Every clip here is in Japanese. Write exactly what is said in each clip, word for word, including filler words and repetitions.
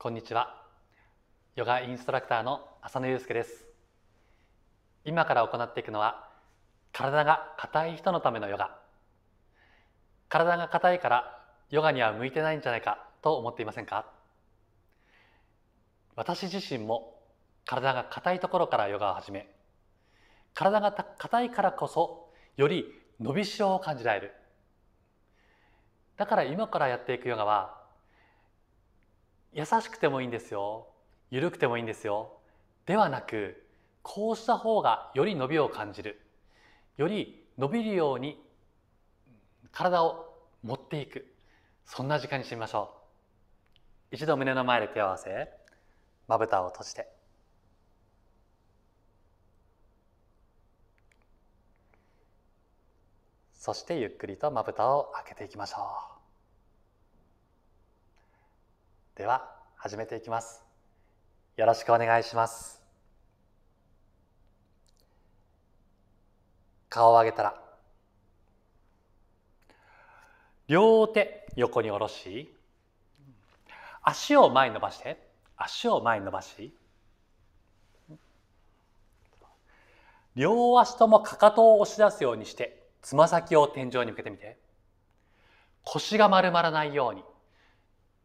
こんにちは。ヨガインストラクターの浅野祐介です。今から行っていくのは、体が硬い人のためのヨガ。体が硬いからヨガには向いてないんじゃないかと思っていませんか？私自身も体が硬いところからヨガを始め、体が硬いからこそより伸びしろを感じられる。だから今からやっていくヨガは、優しくてもいいんですよ、緩くてもいいんですよではなく、こうした方がより伸びを感じる、より伸びるように体を持っていく、そんな時間にしてみましょう。一度胸の前で手を合わせ、まぶたを閉じて、そしてゆっくりとまぶたを開けていきましょう。では始めていきます。よろしくお願いします。顔を上げたら、両手横に下ろし、足を前に伸ばして、足を前に伸ばし、両足ともかかとを押し出すようにして、つま先を天井に向けてみて、腰が丸まらないように、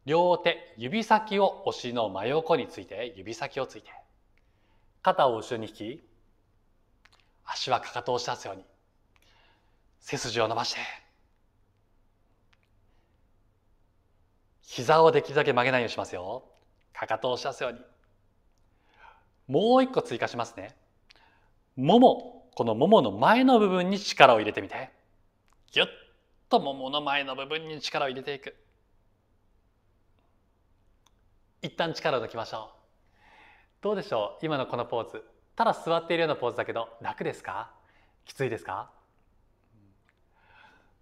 両手、指先をお尻の真横について、指先をついて、肩を後ろに引き、足はかかとを押し出すように、背筋を伸ばして、膝をできるだけ曲げないようにしますよ。かかとを押し出すように。もう一個追加しますね。もも、このももの前の部分に力を入れてみて、ぎゅっとももの前の部分に力を入れていく。一旦力を抜きましょう。どうでしょう、今のこのポーズ。ただ座っているようなポーズだけど、楽ですか？きついですか？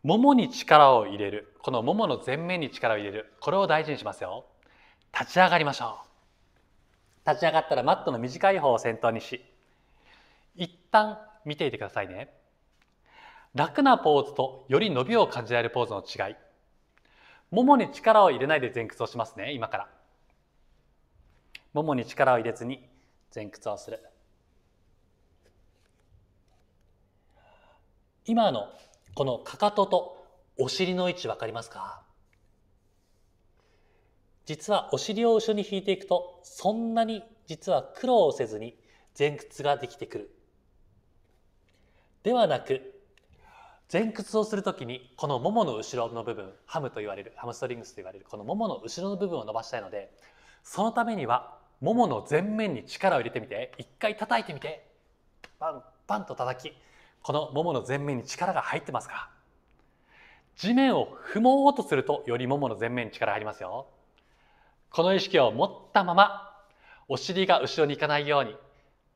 ももに力を入れる、このももの前面に力を入れる、これを大事にしますよ。立ち上がりましょう。立ち上がったらマットの短い方を先頭にし、一旦見ていてくださいね。楽なポーズとより伸びを感じられるポーズの違い。ももに力を入れないで前屈をしますね、今から。ももに力を入れずに前屈をする。今のこのかかととお尻の位置分かりますか？実はお尻を後ろに引いていくと、そんなに実は苦労をせずに前屈ができてくる。ではなく、前屈をするときにこのももの後ろの部分、ハムと言われる、ハムストリングスと言われるこのももの後ろの部分を伸ばしたいので、そのためにはももの前面に力を入れてみて、一回叩いてみて、バンバンと叩き、このももの前面に力が入ってますか？地面を踏もうとすると、よりももの前面に力が入りますよ。この意識を持ったまま、お尻が後ろに行かないように、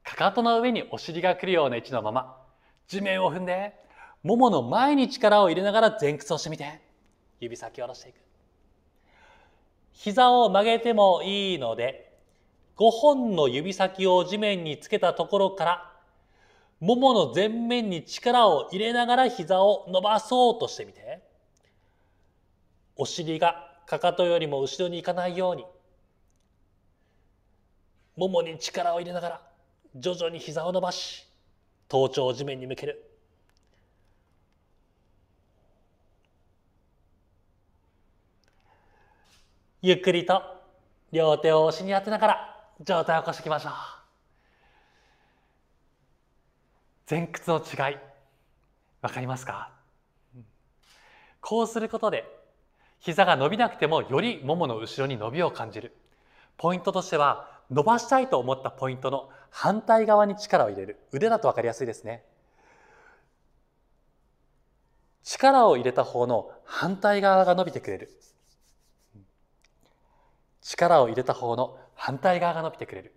かかとの上にお尻が来るような位置のまま、地面を踏んで、ももの前に力を入れながら前屈をしてみて、指先を下ろしていく。膝を曲げてもいいので、ごほんの指先を地面につけたところから、ももの前面に力を入れながら膝を伸ばそうとしてみて、お尻がかかとよりも後ろに行かないように、ももに力を入れながら、徐々に膝を伸ばし、頭頂を地面に向ける。ゆっくりと両手をお尻に当てながら上体を起こしていきましょう。前屈の違い、わかりますか？こうすることで、膝が伸びなくてもよりももの後ろに伸びを感じる。ポイントとしては、伸ばしたいと思ったポイントの反対側に力を入れる。腕だとわかりやすいですね。力を入れた方の反対側が伸びてくれる。力を入れた方の反対側が伸びてくれる。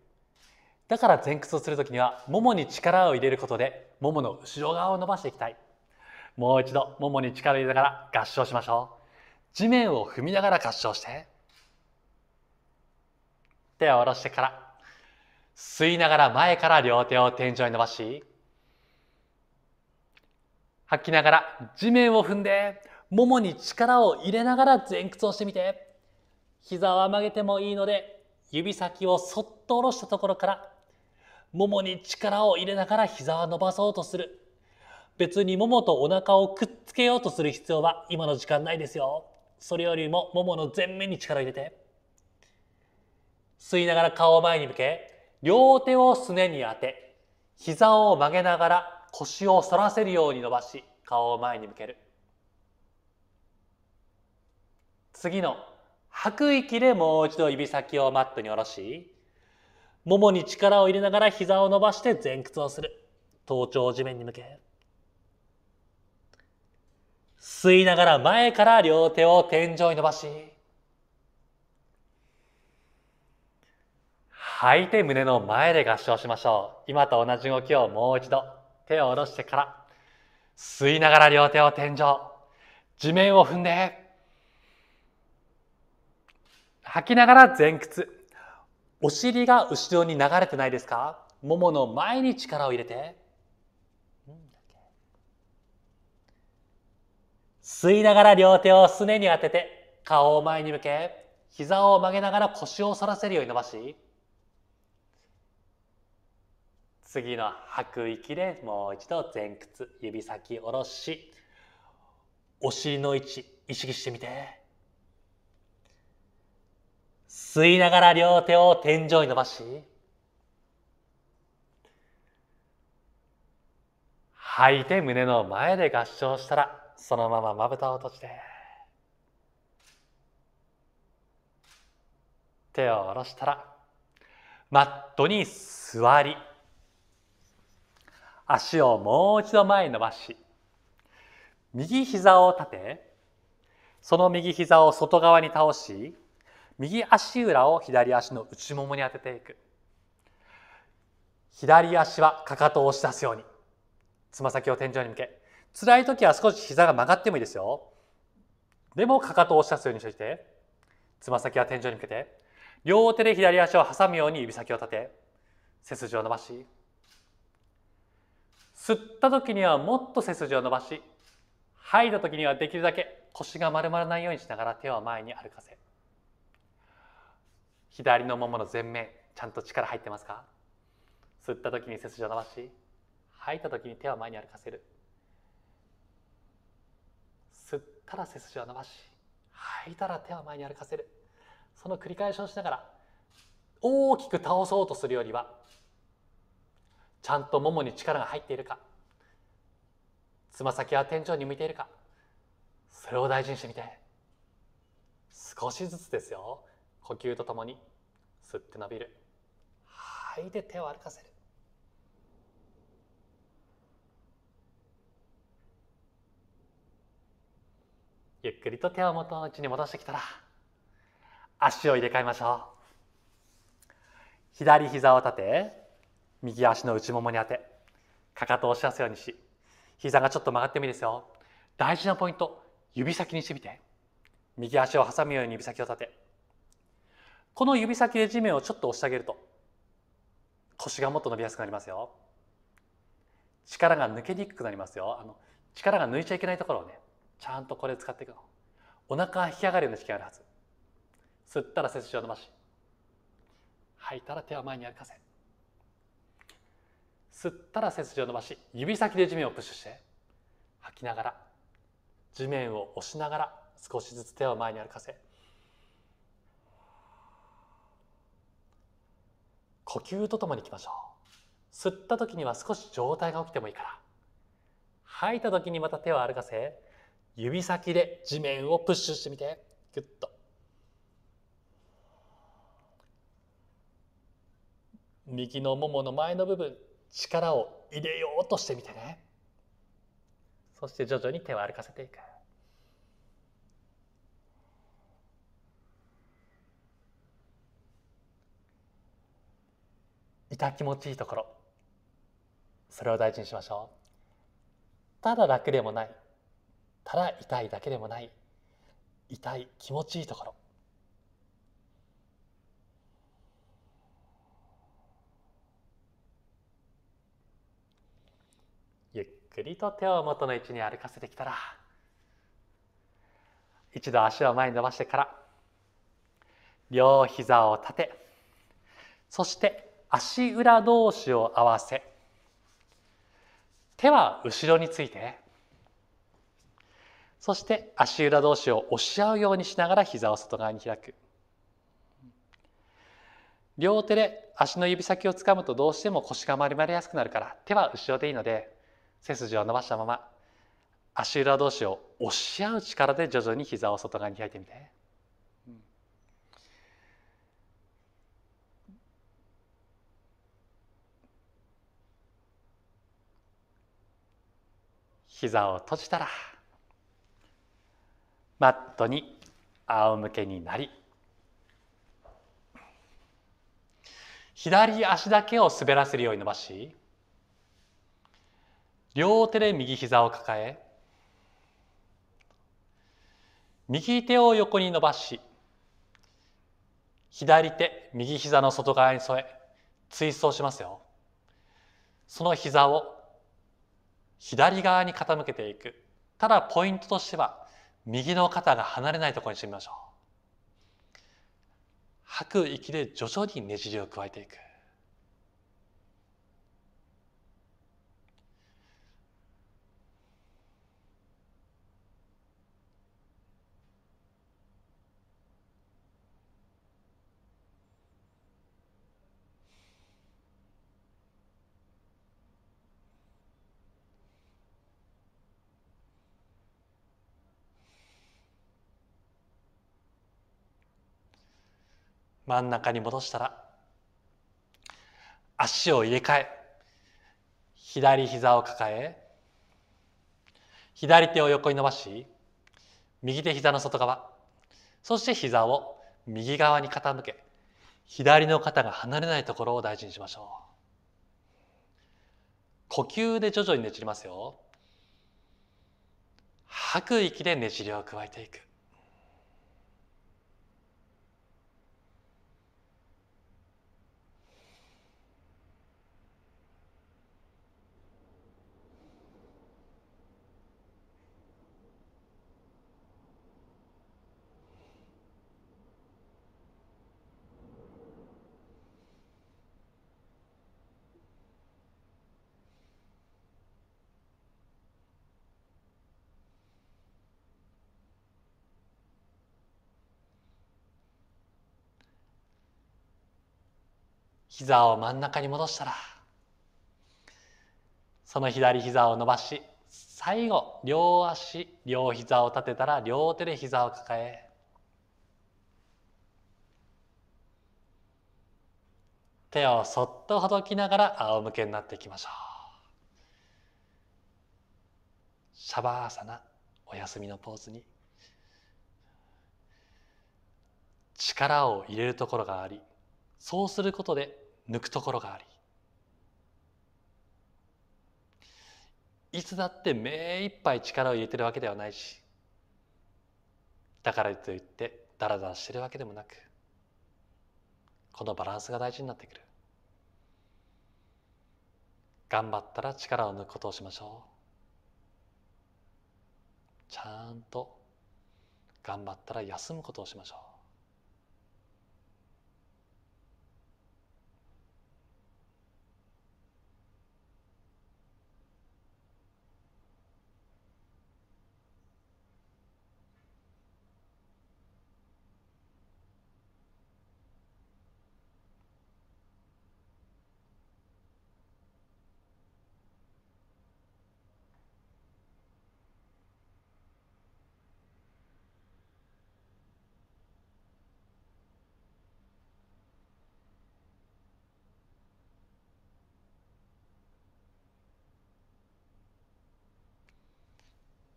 だから前屈をするときには、ももに力を入れることで、ももの後ろ側を伸ばしていきたい。もう一度、ももに力を入れながら合掌しましょう。地面を踏みながら合掌して、手を下ろしてから、吸いながら前から両手を天井に伸ばし、吐きながら地面を踏んで、ももに力を入れながら前屈をしてみて、膝は曲げてもいいので、指先をそっと下ろしたところからももに力を入れながら膝を伸ばそうとする。別にももとお腹をくっつけようとする必要は今の時間ないですよ。それよりもももの前面に力を入れて、吸いながら顔を前に向け、両手をすねに当て、膝を曲げながら腰を反らせるように伸ばし、顔を前に向ける。次の吐く息でもう一度指先をマットに下ろし、ももに力を入れながら膝を伸ばして前屈をする。頭頂を地面に向け、吸いながら前から両手を天井に伸ばし、吐いて胸の前で合掌しましょう。今と同じ動きをもう一度、手を下ろしてから吸いながら両手を天井、地面を踏んで、吐きながら前屈。お尻が後ろに流れてないですか？ももの前に力を入れて、吸いながら両手をすねに当てて、顔を前に向け、膝を曲げながら腰を反らせるように伸ばし、次の吐く息でもう一度前屈、指先下ろし、お尻の位置意識してみて、吸いながら両手を天井に伸ばし、吐いて胸の前で合掌したら、そのまままぶたを閉じて、手を下ろしたらマットに座り、足をもう一度前に伸ばし、右膝を立て、その右膝を外側に倒し、右足裏を左足の内ももに当てていく。左足はかかとを押し出すように、つま先を天井に向け、辛い時は少し膝が曲がってもいいですよ。でもかかとを押し出すようにして、つま先は天井に向けて、両手で左足を挟むように指先を立て、背筋を伸ばし、吸った時にはもっと背筋を伸ばし、吐いた時にはできるだけ腰が丸まらないようにしながら手を前に歩かせ、左のももの前面、ちゃんと力入ってますか？吸った時に背筋を伸ばし、吐いた時に手を前に歩かせる。吸ったら背筋を伸ばし、吐いたら手を前に歩かせる。その繰り返しをしながら、大きく倒そうとするよりは、ちゃんとももに力が入っているか、つま先は天井に向いているか、それを大事にしてみて。少しずつですよ。呼吸とともに吸って伸びる、吐いて手を歩かせる。ゆっくりと手を元の位置に戻してきたら、足を入れ替えましょう。左膝を立て、右足の内ももに当て、かかとを押し出すようにし、膝がちょっと曲がってもいいですよ。大事なポイント、指先にしてみて。右足を挟むように指先を立て、この指先で地面をちょっと押してあげると、腰がもっと伸びやすくなりますよ。力が抜けにくくなりますよ。あの力が抜いちゃいけないところをね、ちゃんとこれ使っていくの。お腹が引き上がるような引き上がるはず。吸ったら背筋を伸ばし、吐いたら手を前に歩かせ、吸ったら背筋を伸ばし、指先で地面をプッシュして、吐きながら地面を押しながら少しずつ手を前に歩かせ、呼吸とともにいきましょう。吸った時には少し上体が起きてもいいから、吐いた時にまた手を歩かせ、指先で地面をプッシュしてみて、ぎゅっと。右のももの前の部分、力を入れようとしてみてね。そして徐々に手を歩かせていく。痛気持ちいいところ、それを大事にしましょう。ただ楽でもない、ただ痛いだけでもない、痛い気持ちいいところ。ゆっくりと手を元の位置に歩かせてきたら、一度足を前に伸ばしてから、両膝を立て、そして足裏同士を合わせ、手は後ろについて、そして足裏同士を押し合うようにしながら膝を外側に開く。両手で足の指先をつかむとどうしても腰が丸まりやすくなるから、手は後ろでいいので背筋を伸ばしたまま足裏同士を押し合う力で徐々に膝を外側に開いてみて。膝を閉じたらマットに仰向けになり、左足だけを滑らせるように伸ばし、両手で右膝を抱え、右手を横に伸ばし、左手右膝の外側に添えツイストをしますよ。その膝を左側に傾けていく。ただポイントとしては右の肩が離れないところにしてみましょう。吐く息で徐々にねじりを加えていく。真ん中に戻したら足を入れ替え、左膝を抱え、左手を横に伸ばし、右手膝の外側、そして膝を右側に傾け、左の肩が離れないところを大事にしましょう。呼吸で徐々にねじりますよ。吐く息でねじりを加えていく。膝を真ん中に戻したら、その左膝を伸ばし、最後両足両膝を立てたら両手で膝を抱え、手をそっとほどきながら仰向けになっていきましょう。シャバーサナ、お休みのポーズに力を入れるところがあり、そうすることで抜くところがあり、いつだって目いっぱい力を入れてるわけではないし、だからといってダラダラしてるわけでもなく、このバランスが大事になってくる。頑張ったら力を抜くことをしましょう。ちゃんと頑張ったら休むことをしましょう。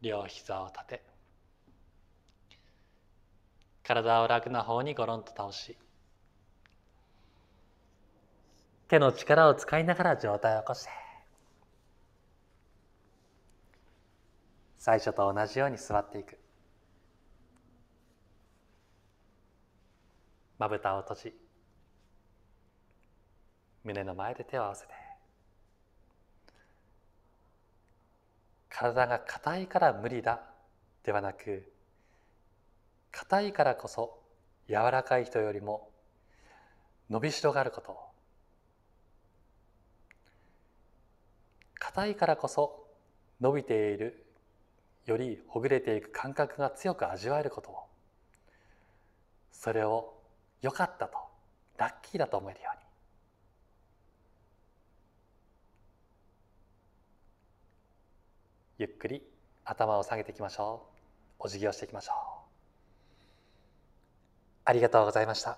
両膝を立て、体を楽な方にゴロンと倒し、手の力を使いながら上体を起こして、最初と同じように座っていく。まぶたを閉じ、胸の前で手を合わせて、体が硬いから無理だではなく、硬いからこそ柔らかい人よりも伸びしろがあること、硬いからこそ伸びている、よりほぐれていく感覚が強く味わえることを、それを良かったと、ラッキーだと思えるように、ゆっくり頭を下げていきましょう。お辞儀をしていきましょう。ありがとうございました。